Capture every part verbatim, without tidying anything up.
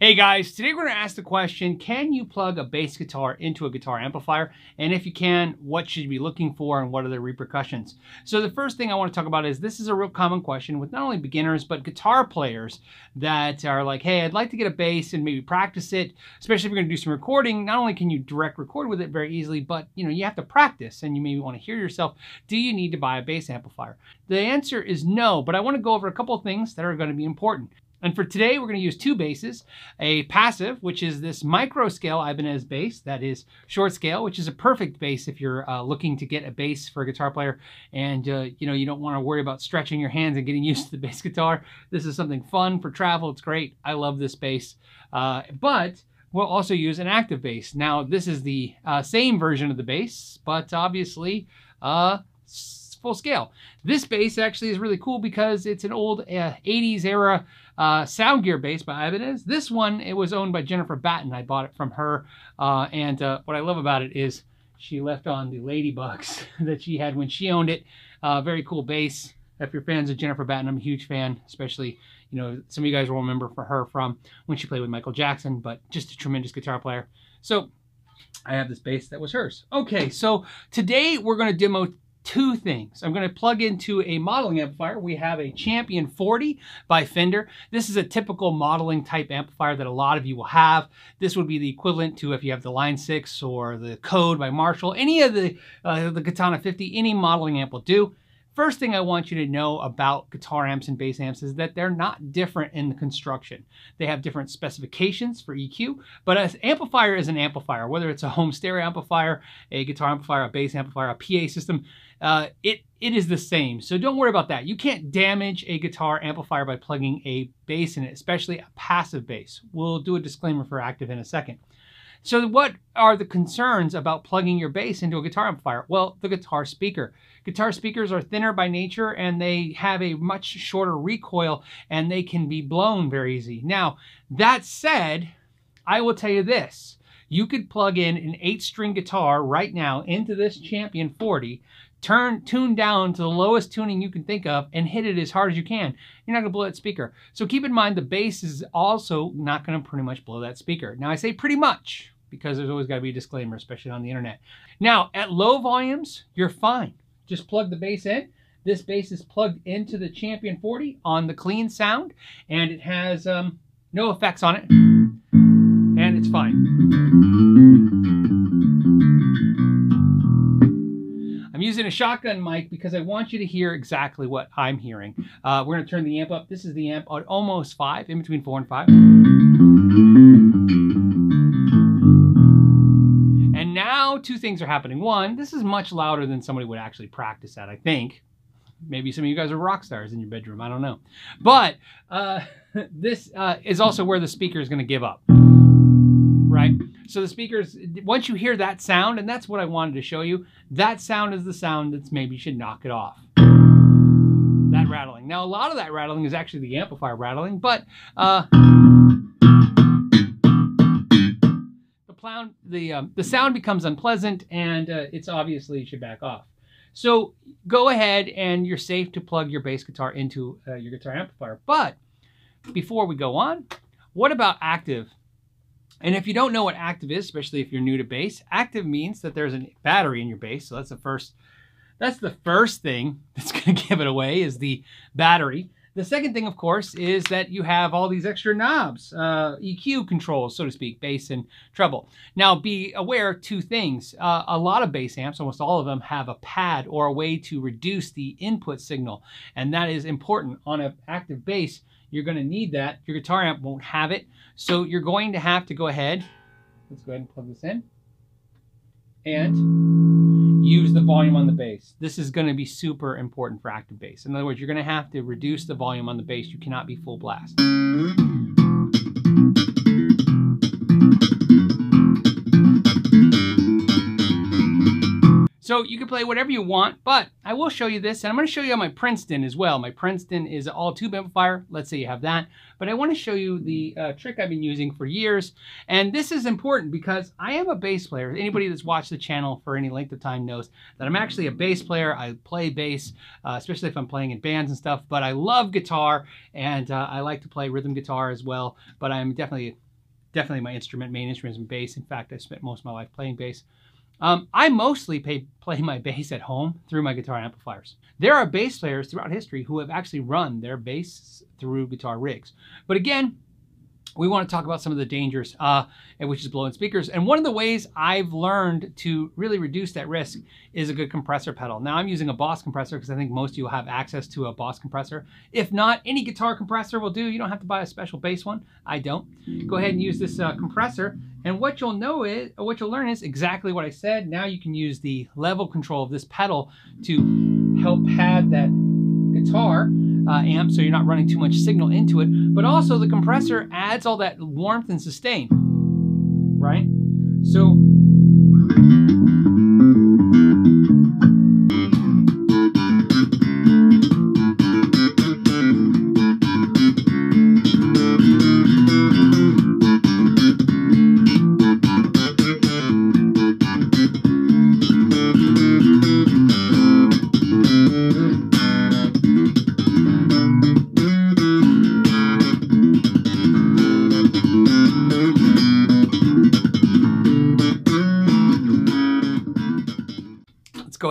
Hey guys, today we're going to ask the question, can you plug a bass guitar into a guitar amplifier? And if you can, what should you be looking for and what are the repercussions? So the first thing I want to talk about is this is a real common question with not only beginners, but guitar players that are like, hey, I'd like to get a bass and maybe practice it, especially if you're going to do some recording. Not only can you direct record with it very easily, but you know, you have to practice and you maybe want to hear yourself. Do you need to buy a bass amplifier? The answer is no, but I want to go over a couple of things that are going to be important. And for today, we're going to use two basses, a passive, which is this micro scale Ibanez bass, that is short scale, which is a perfect bass if you're uh, looking to get a bass for a guitar player and uh, you know, you don't want to worry about stretching your hands and getting used to the bass guitar. This is something fun for travel. It's great. I love this bass, uh, but we'll also use an active bass. Now, this is the uh, same version of the bass, but obviously uh, full scale. This bass actually is really cool because it's an old uh, eighties era uh, Sound Gear bass by Ibanez. This one, it was owned by Jennifer Batten. I bought it from her. Uh, and uh, what I love about it is she left on the ladybugs that she had when she owned it. Uh, very cool bass. If you're fans of Jennifer Batten, I'm a huge fan, especially, you know, some of you guys will remember for her from when she played with Michael Jackson, but just a tremendous guitar player. So I have this bass that was hers. Okay, so today we're going to demo two things. I'm going to plug into a modeling amplifier. We have a Champion forty by Fender. This is a typical modeling type amplifier that a lot of you will have. This would be the equivalent to if you have the Line six or the Code by Marshall, any of the, uh, the Katana fifty, any modeling amp will do. First thing I want you to know about guitar amps and bass amps is that they're not different in the construction. They have different specifications for E Q, but an amplifier is an amplifier, whether it's a home stereo amplifier, a guitar amplifier, a bass amplifier, a P A system, uh, it, it is the same. So don't worry about that. You can't damage a guitar amplifier by plugging a bass in it, especially a passive bass. We'll do a disclaimer for active in a second. So what are the concerns about plugging your bass into a guitar amplifier? Well, the guitar speaker. Guitar speakers are thinner by nature and they have a much shorter recoil and they can be blown very easy. Now, that said, I will tell you this. You could plug in an eight string guitar right now into this Champion forty, turn, tune down to the lowest tuning you can think of and hit it as hard as you can. You're not gonna blow that speaker. So keep in mind the bass is also not gonna pretty much blow that speaker. Now I say pretty much, because there's always gotta be a disclaimer, especially on the internet. Now, at low volumes, you're fine. Just plug the bass in. This bass is plugged into the Champion forty on the clean sound, and it has um, no effects on it, and it's fine. I'm using a shotgun mic because I want you to hear exactly what I'm hearing. Uh, we're gonna turn the amp up. This is the amp at almost five, in between four and five. Two things are happening. One, this is much louder than somebody would actually practice at, I think. Maybe some of you guys are rock stars in your bedroom. I don't know. But uh, this uh, is also where the speaker is going to give up, right? So the speakers, once you hear that sound, and that's what I wanted to show you, that sound is the sound that's maybe should knock it off. That rattling. Now, a lot of that rattling is actually the amplifier rattling, but uh, The, um, the sound becomes unpleasant and uh, it's obviously you should back off. So go ahead and you're safe to plug your bass guitar into uh, your guitar amplifier. But before we go on, what about active? And if you don't know what active is, especially if you're new to bass, active means that there's a battery in your bass. So that's the first, that's the first thing that's going to give it away is the battery. The second thing, of course, is that you have all these extra knobs, uh, E Q controls, so to speak, bass and treble. Now, be aware of two things. Uh, a lot of bass amps, almost all of them, have a pad or a way to reduce the input signal, and that is important. On an active bass, you're going to need that. Your guitar amp won't have it, so you're going to have to go ahead. Let's go ahead and plug this in. And use the volume on the bass. This is going to be super important for active bass. In other words, you're going to have to reduce the volume on the bass. You cannot be full blast. So you can play whatever you want, but I will show you this, and I'm gonna show you on my Princeton as well. My Princeton is an all tube amplifier. Let's say you have that, but I wanna show you the uh, trick I've been using for years. And this is important because I am a bass player. Anybody that's watched the channel for any length of time knows that I'm actually a bass player. I play bass, uh, especially if I'm playing in bands and stuff, but I love guitar, and uh, I like to play rhythm guitar as well, but I'm definitely, definitely my instrument, main instrument is bass. In fact, I spent most of my life playing bass. Um, I mostly pay, play my bass at home through my guitar amplifiers. There are bass players throughout history who have actually run their bass through guitar rigs. But again, we want to talk about some of the dangers, uh, which is blowing speakers. And one of the ways I've learned to really reduce that risk is a good compressor pedal. Now I'm using a Boss compressor because I think most of you will have access to a Boss compressor. If not, any guitar compressor will do. You don't have to buy a special bass one. I don't. Go ahead and use this uh, compressor. And what you'll know is, what you'll learn is exactly what I said. Now you can use the level control of this pedal to help pad that guitar Uh, amp, so you're not running too much signal into it, but also the compressor adds all that warmth and sustain, right? So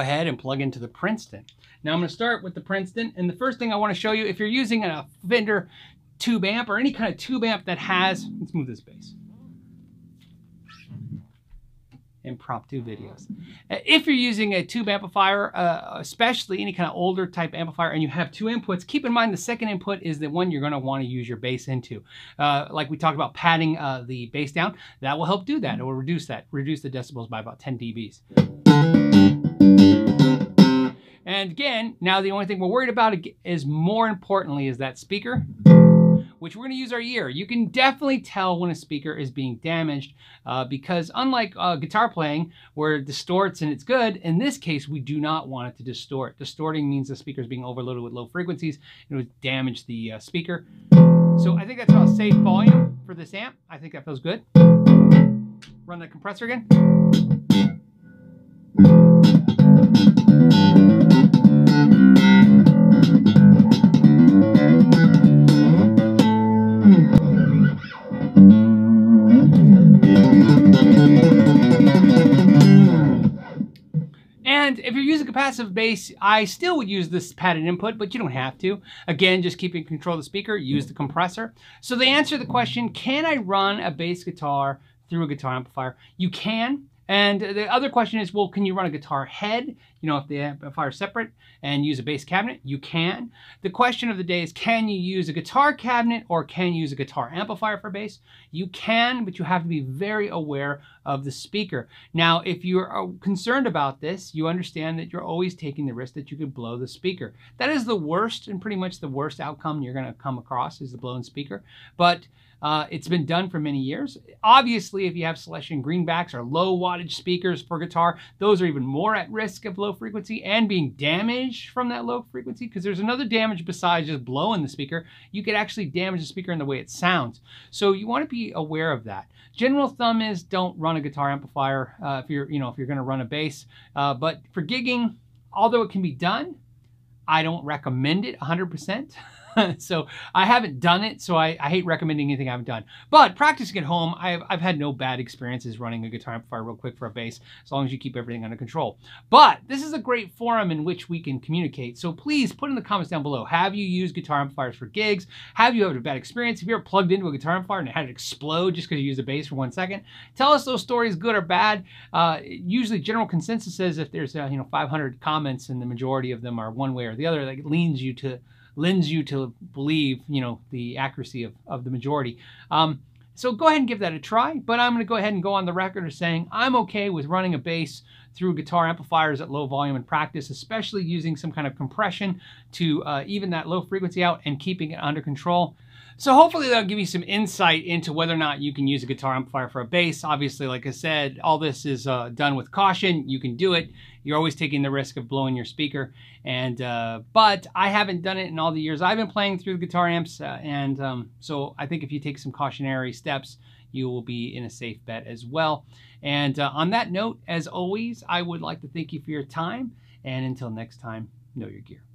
ahead and plug into the Princeton. Now I'm going to start with the Princeton, and the first thing I want to show you, if you're using a Fender tube amp or any kind of tube amp that has, let's move this bass, impromptu videos. If you're using a tube amplifier, uh, especially any kind of older type amplifier, and you have two inputs, keep in mind the second input is the one you're going to want to use your bass into. Uh, like we talked about padding uh, the bass down, that will help do that. It will reduce that, reduce the decibels by about ten decibels. And again, now the only thing we're worried about is, more importantly, is that speaker, which we're going to use our ear. You can definitely tell when a speaker is being damaged uh, because unlike uh, guitar playing where it distorts and it's good, in this case, we do not want it to distort. Distorting means the speaker is being overloaded with low frequencies and it would damage the uh, speaker. So I think that's about safe volume for this amp. I think that feels good. Run the compressor again. And if you're using a passive bass, I still would use this padded input, but you don't have to. Again, just keep in control of the speaker, use the compressor. So the answer to the question, can I run a bass guitar through a guitar amplifier? You can. And the other question is, well, can you run a guitar head, you know, if the amplifier is separate, and use a bass cabinet? You can. The question of the day is, can you use a guitar cabinet or can you use a guitar amplifier for bass? You can, but you have to be very aware of the speaker. Now, if you're concerned about this, you understand that you're always taking the risk that you could blow the speaker. That is the worst and pretty much the worst outcome you're going to come across is the blown speaker. But Uh, it's been done for many years. Obviously, if you have selection greenbacks or low wattage speakers for guitar, those are even more at risk of low frequency and being damaged from that low frequency, because there's another damage besides just blowing the speaker. You could actually damage the speaker in the way it sounds. So you want to be aware of that. General thumb is don't run a guitar amplifier uh, if you're, you know, if you're going to run a bass. Uh, but for gigging, although it can be done, I don't recommend it one hundred percent. So I haven't done it, so I, I hate recommending anything I haven't done. But practicing at home, I've, I've had no bad experiences running a guitar amplifier real quick for a bass, as long as you keep everything under control. But this is a great forum in which we can communicate. So please put in the comments down below, have you used guitar amplifiers for gigs? Have you had a bad experience? Have you ever plugged into a guitar amplifier and had it explode just because you used a bass for one second? Tell us those stories, good or bad. Uh, usually general consensus says if there's uh, you know five hundred comments and the majority of them are one way or the other, that leans you to lends you to believe, you know, the accuracy of, of the majority. Um, so go ahead and give that a try, but I'm going to go ahead and go on the record as saying I'm okay with running a bass through guitar amplifiers at low volume in practice, especially using some kind of compression to uh, even that low frequency out and keeping it under control. So hopefully that'll give you some insight into whether or not you can use a guitar amplifier for a bass. Obviously, like I said, all this is uh, done with caution. You can do it. You're always taking the risk of blowing your speaker. And uh, but I haven't done it in all the years I've been playing through the guitar amps. Uh, and um, so I think if you take some cautionary steps, you will be in a safe bet as well. And uh, on that note, as always, I would like to thank you for your time. And until next time, know your gear.